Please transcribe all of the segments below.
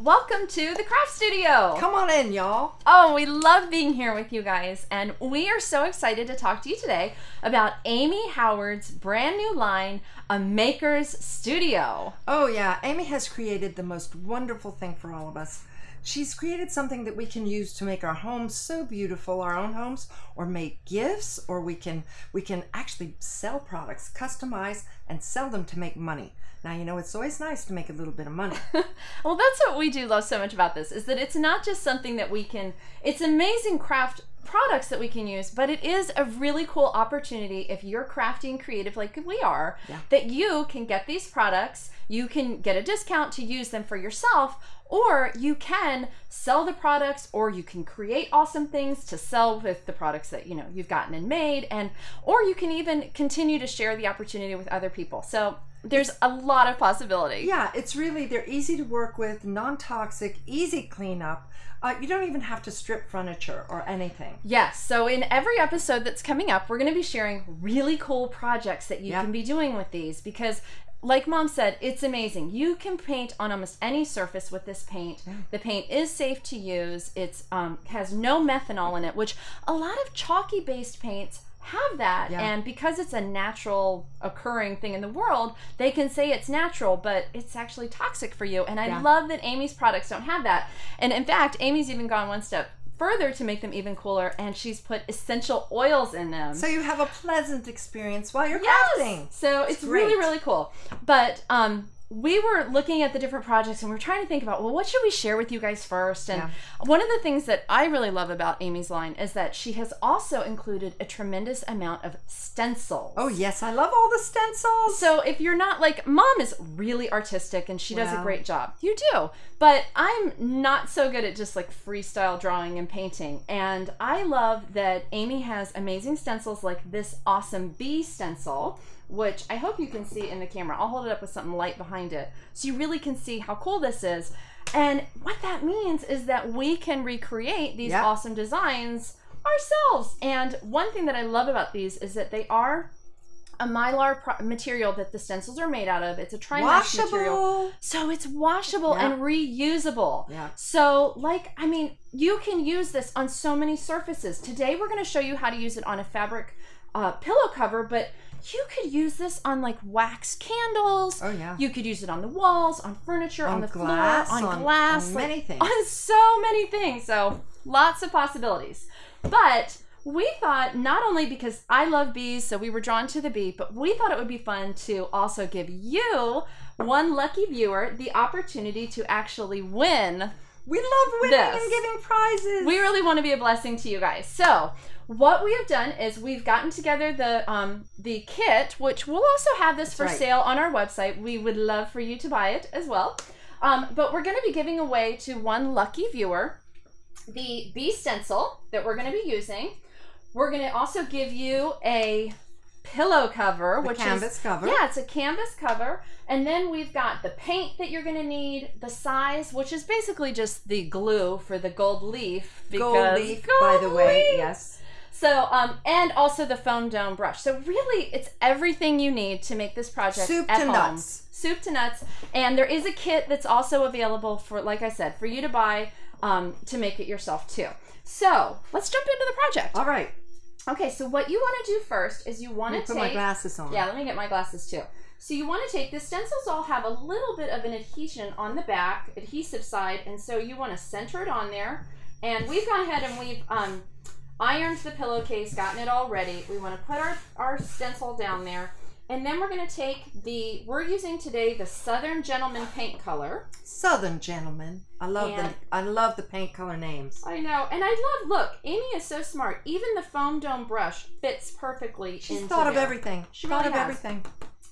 Welcome to the Craft Studio. Come on in, y'all. Oh, we love being here with you guys, and we are so excited to talk to you today about Amy Howard's brand new line, A Maker's Studio. Oh yeah, Amy has created the most wonderful thing for all of us. She's created something that we can use to make our homes so beautiful, our own homes, or make gifts, or we can actually sell products, customize, and sell them to make money. Now, you know, it's always nice to make a little bit of money. Well, that's what we do love so much about this, is that it's not just something that we can, it's amazing craft products that we can use, but it is a really cool opportunity if you're crafty and creative like we are, that you can get these products, you can get a discount to use them for yourself, or you can sell the products, or you can create awesome things to sell with the products that, you know, you've gotten and made, and or you can even continue to share the opportunity with other people. So there's a lot of possibility. Yeah, it's really, they're easy to work with, non-toxic, easy cleanup. You don't even have to strip furniture or anything. Yes, so in every episode that's coming up, we're going to be sharing really cool projects that you can be doing with these, because like Mom said, it's amazing. You can paint on almost any surface with this paint. The paint is safe to use. It's has no methanol in it, which a lot of chalky based paints have that, and because it's a natural occurring thing in the world, they can say it's natural, but it's actually toxic for you. And I love that Amy's products don't have that. And in fact, Amy's even gone one step further to make them even cooler, and she's put essential oils in them. So you have a pleasant experience while you're crafting. So it's really, really cool. But we were looking at the different projects, and we were trying to think about, well, what should we share with you guys first? And one of the things that I really love about Amy's line is that she has also included a tremendous amount of stencils. Oh yes, I love all the stencils. So if you're not, like, Mom is really artistic, and she does a great job. You do. But I'm not so good at just like freestyle drawing and painting. And I love that Amy has amazing stencils like this awesome bee stencil, which I hope you can see in the camera. I'll hold it up with something light behind it so you really can see how cool this is. And what that means is that we can recreate these awesome designs ourselves. And one thing that I love about these is that they are a mylar material that the stencils are made out of. It's a tri-mesh material. So it's washable and reusable. So, like, I mean, you can use this on so many surfaces. Today we're gonna show you how to use it on a fabric pillow cover, but you could use this on like wax candles. Oh yeah. You could use it on the walls, on furniture, on the glass, floor, on glass, on many things. On so many things. So lots of possibilities. But we thought, not only because I love bees, so we were drawn to the bee, but we thought it would be fun to also give you, one lucky viewer, the opportunity to actually win. We love winning and giving prizes. We really want to be a blessing to you guys. So what we have done is we've gotten together the kit, which we'll also have this for sale on our website. We would love for you to buy it as well. But we're going to be giving away to one lucky viewer the bee stencil that we're going to be using. We're going to also give you a pillow cover, which is canvas cover. Yeah, it's a canvas cover. And then we've got the paint that you're going to need, the size, which is basically just the glue for the gold leaf. Gold leaf, by the way, yes. So, and also the foam dome brush. So really, it's everything you need to make this project at home. Soup to nuts. And there is a kit that's also available for, like I said, for you to buy to make it yourself too. So let's jump into the project. All right. Okay, so what you want to do first is you want to take... Let me put my glasses on. Yeah, let me get my glasses too. So you want to take... The stencils all have a little bit of an adhesion on the back, adhesive side, and so you want to center it on there. And we've gone ahead and we've ironed the pillowcase, gotten it all ready. We want to put our stencil down there. And then we're going to take the... We're using today the Southern Gentleman paint color. Southern Gentleman. I love the paint color names. I know. And I love... Look, Amy is so smart. Even the foam dome brush fits perfectly. She's thought of everything. She thought of everything.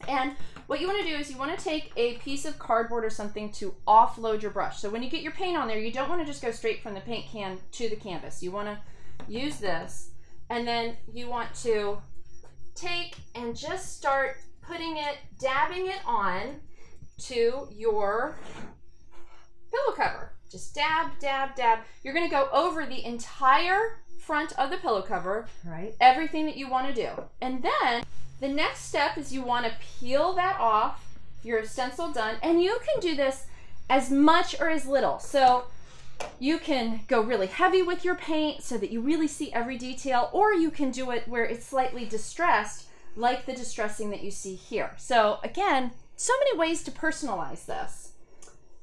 And what you want to do is you want to take a piece of cardboard or something to offload your brush. So when you get your paint on there, you don't want to just go straight from the paint can to the canvas. You want to use this. And then you want to... take and just start putting it, dabbing it on to your pillow cover. Just dab, dab, dab. You're going to go over the entire front of the pillow cover, everything that you want to do. And then the next step is you want to peel that off, your stencil done, and you can do this as much or as little. So you can go really heavy with your paint so that you really see every detail, or you can do it where it's slightly distressed, like the distressing that you see here. So again, so many ways to personalize this.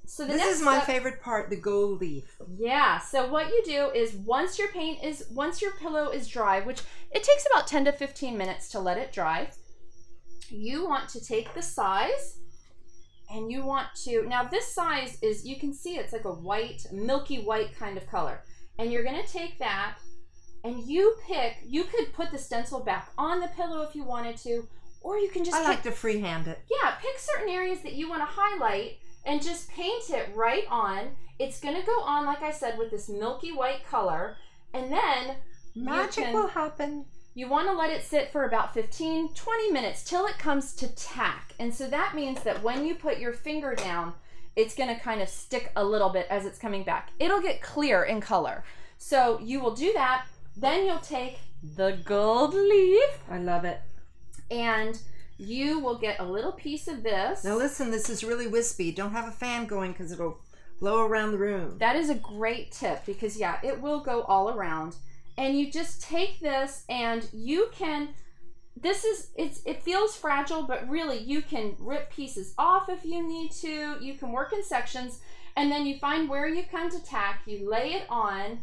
So this is my favorite part, the gold leaf. Yeah, so what you do is once your pillow is dry, which it takes about 10 to 15 minutes to let it dry, you want to take the size and you want to, now this size is, you can see it's like a white, milky white kind of color. And you're gonna take that and you pick, you could put the stencil back on the pillow if you wanted to, or you can just I like to freehand it. Yeah, pick certain areas that you wanna highlight and just paint it right on. It's gonna go on, like I said, with this milky white color, and then magic will happen. You wanna let it sit for about 15, 20 minutes till it comes to tack. And so that means that when you put your finger down, it's gonna kind of stick a little bit as it's coming back. It'll get clear in color. So you will do that, then you'll take the gold leaf. I love it. And you will get a little piece of this. Now listen, this is really wispy. Don't have a fan going because it'll blow around the room. That is a great tip because yeah, it will go all around. And you just take this and you can, this is, it feels fragile, but really you can rip pieces off if you need to. You can work in sections and then you find where you come to tack, you lay it on.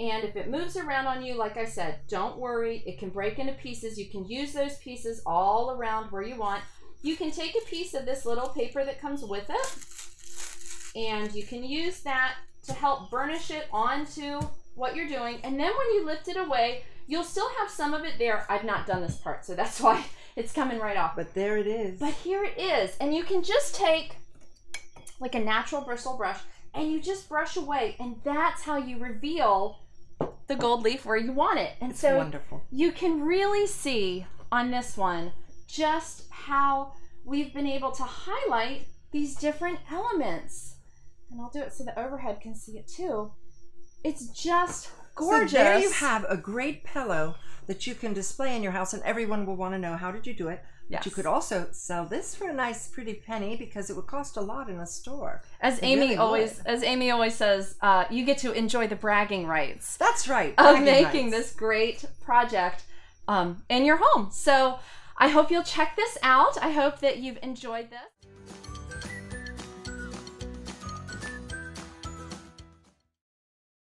And if it moves around on you, like I said, don't worry, it can break into pieces. You can use those pieces all around where you want. You can take a piece of this little paper that comes with it, and you can use that to help burnish it onto what you're doing. And then when you lift it away, you'll still have some of it there. I've not done this part, so that's why it's coming right off. But there it is. But here it is. And you can just take like a natural bristle brush, and you just brush away, and that's how you reveal the gold leaf where you want it. And it's so wonderful. You can really see on this one just how we've been able to highlight these different elements. And I'll do it so the overhead can see it too. It's just gorgeous. So there you have a great pillow that you can display in your house, and everyone will want to know how did you do it. Yes. But you could also sell this for a nice pretty penny because it would cost a lot in a store. As it Amy always says, you get to enjoy the bragging rights. That's right. Of making this great project in your home. So I hope you'll check this out. I hope that you've enjoyed this.